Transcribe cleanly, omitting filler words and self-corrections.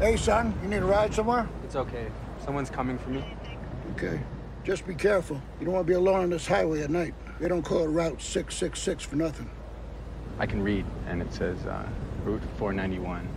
Hey, son, you need a ride somewhere? It's okay. Someone's coming for me. Okay. Just be careful. You don't want to be alone on this highway at night. They don't call it Route 666 for nothing. I can read, and it says Route 491.